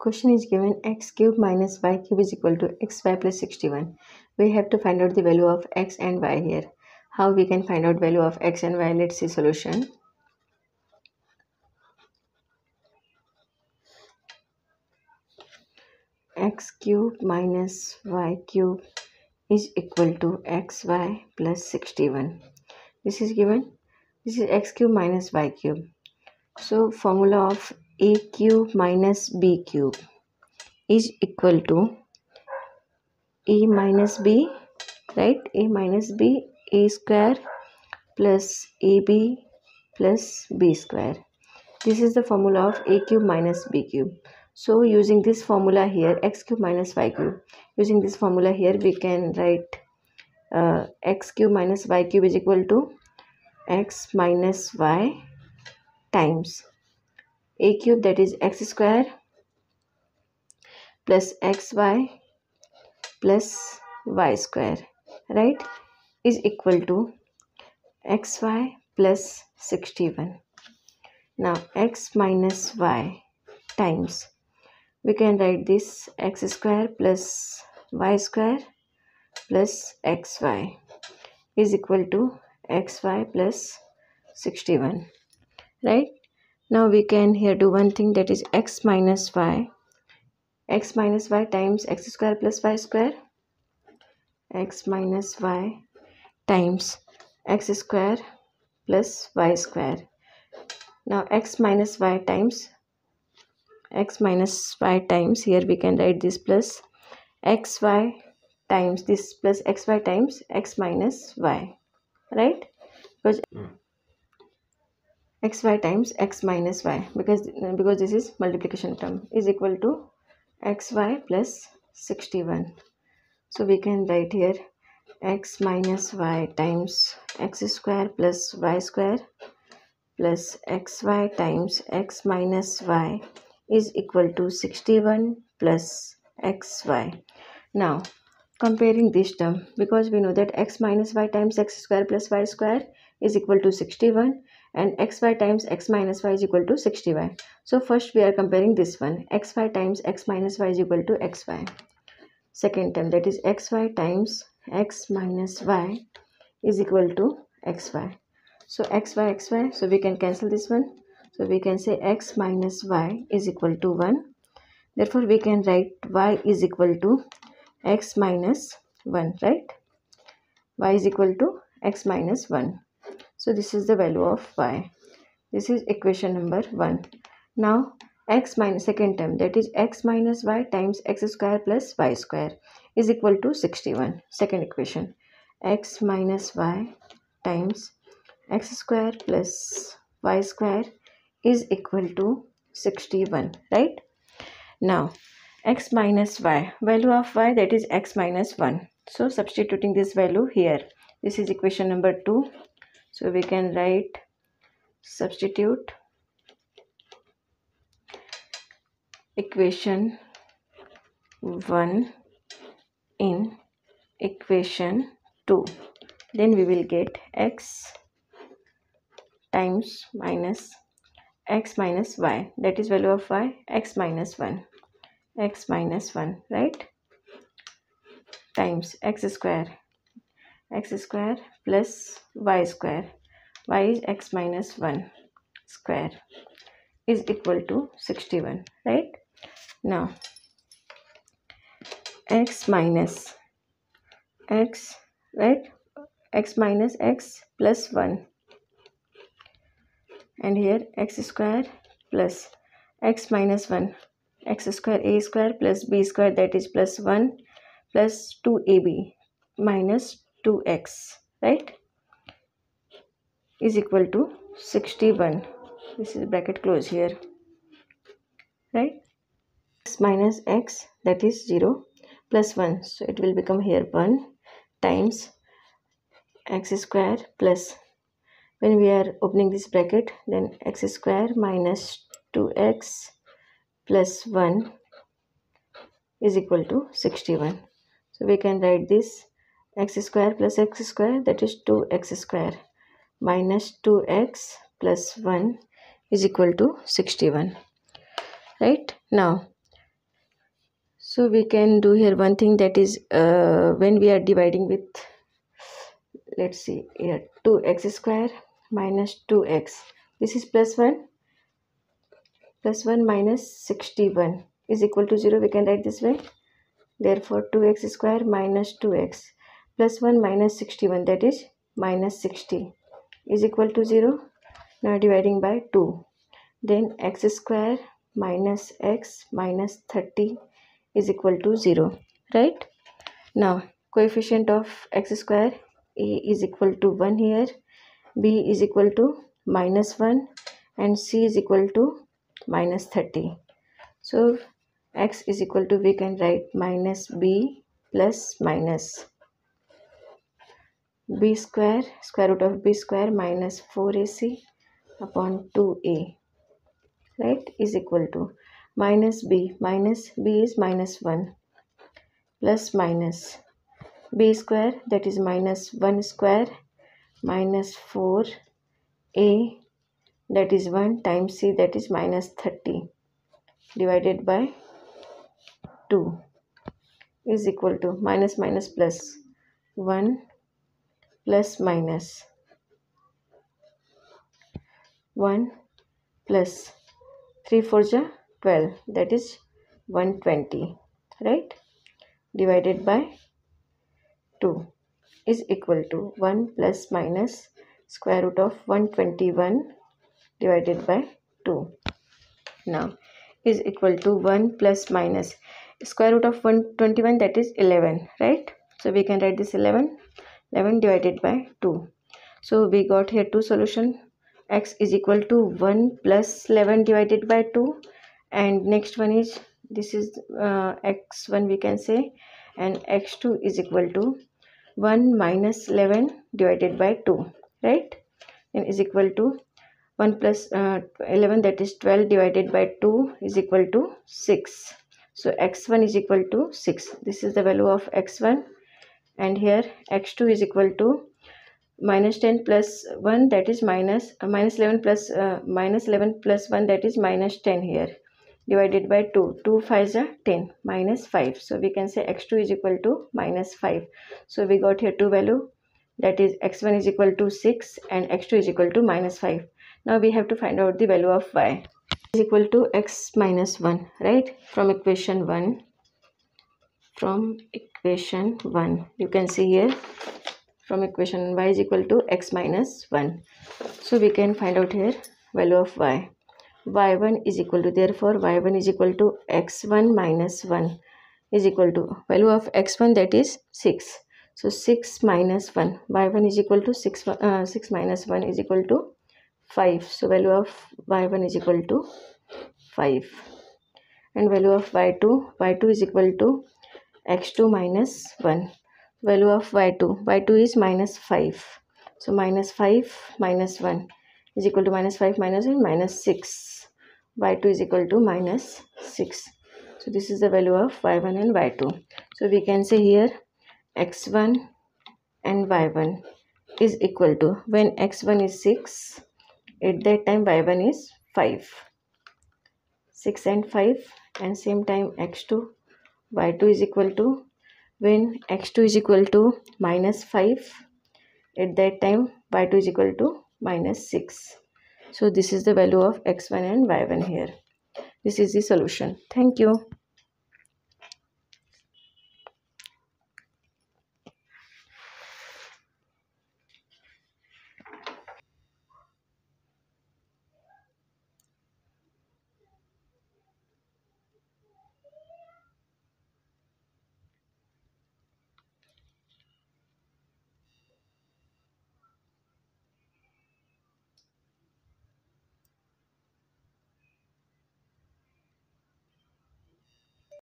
Question is given x cubed minus y cube is equal to xy plus 61. We have to find out the value of x and y here. How we can find out value of x and y? Let's see solution. X cube minus y cube is equal to xy plus 61. This is given. This is x cube minus y cube. So formula of a cube minus b cube is equal to a minus b, right? A minus b, a square plus ab plus b square. This is the formula of a cube minus b cube. So using this formula here, x cube minus y cube, using this formula here, we can write x cube minus y cube is equal to x minus y times a cube, that is x square plus xy plus y square, right, is equal to xy plus 61. Now x minus y times, we can write this x square plus y square plus xy is equal to xy plus 61, right? Now we can here do one thing, that is x minus y times x square plus y square, x minus y times x square plus y square. Now x minus y times, here we can write this plus xy times this plus xy times x minus y, right? Because xy times x minus y, because this is multiplication term, is equal to xy plus 61. So we can write here x minus y times x square plus y square plus xy times x minus y is equal to 61 plus xy. Now comparing this term, because we know that x minus y times x square plus y square is equal to 61 and xy times x minus y is equal to 60y. So first we are comparing this one, xy times x minus y is equal to xy. Second term, that is xy times x minus y is equal to xy. So xy, xy, so we can cancel this one. So we can say x minus y is equal to 1. Therefore we can write y is equal to x minus 1, right? Y is equal to x minus 1. So this is the value of y. This is equation number 1. Now x minus, second term, that is x minus y times x square plus y square is equal to 61. Second equation, x minus y times x square plus y square is equal to 61, right? Now x minus y, value of y, that is x minus 1. So substituting this value here, this is equation number 2. So we can write, substitute equation 1 in equation 2. Then we will get x times minus x minus y, that is value of y, x minus 1. X minus 1, right? Times x square plus y square, y is x minus 1 square, is equal to 61, right? Now x minus x, right, x minus x plus 1, and here x square plus x minus 1, x square, a square plus b square, that is plus 1 plus 2ab minus 2x, right, is equal to 61. This is bracket close here, right? X minus x, that is 0 plus 1, so it will become here 1 times x square plus, when we are opening this bracket, then x square minus 2x plus 1 is equal to 61. So we can write this x square plus x square, that is 2x square minus 2x plus 1 is equal to 61, right? Now So we can do here one thing, that is when we are dividing with, let's see here, 2x square minus 2x, this is plus 1 minus 61 is equal to 0. We can write this way. Therefore 2x square minus 2x plus 1 minus 61, that is minus 60, is equal to 0. Now dividing by 2, then x square minus x minus 30 is equal to 0, right? Now coefficient of x square, a is equal to 1 here, b is equal to minus 1, and c is equal to minus 30. So x is equal to, we can write minus b plus minus b square, square root of b square minus 4ac upon 2a, right, is equal to minus b, minus b is minus 1, plus minus b square, that is minus 1 square minus 4a, that is 1, times c, that is minus 30, divided by 2, is equal to minus minus plus 1 plus minus 1 plus 3 4 12, that is 120, right, divided by 2, is equal to 1 plus minus square root of 121 divided by 2. Now is equal to 1 plus minus square root of 121, that is 11, right? So we can write this 11 divided by 2. So we got here two solution. X is equal to 1 plus 11 divided by 2, and next one is, this is x1 we can say, and x2 is equal to 1 minus 11 divided by 2, right, and is equal to 1 plus 11, that is 12, divided by 2 is equal to 6. So x1 is equal to 6. This is the value of x1, and here x2 is equal to minus 10 plus 1, that is minus 11 plus 1, that is minus 10 here, divided by 2. 2 5s are 10, minus 5. So we can say x2 is equal to minus 5. So we got here two value, that is x1 is equal to 6 and x2 is equal to minus 5. Now we have to find out the value of y, is equal to x minus 1, right, from equation 1. You can see here from equation y is equal to x minus 1. So we can find out here value of y. y1 is equal to, therefore y1 is equal to x1 minus 1 is equal to value of x1, that is 6. So 6 minus 1, y1 is equal to 6 minus 1 is equal to 5. So value of y1 is equal to 5, and value of y2 is equal to x2 minus 1. Value of y2 is minus 5. So minus 5 minus 1 is equal to minus 5 minus 1 minus 6. y2 is equal to minus 6. So this is the value of y1 and y2. So we can say here x1 and y1 is equal to, when x1 is 6, at that time y1 is 5, 6 and 5, and same time x2, y2 is equal to, when x2 is equal to minus 5, at that time y2 is equal to minus 6. So this is the value of x1 and y1 here. This is the solution. Thank you.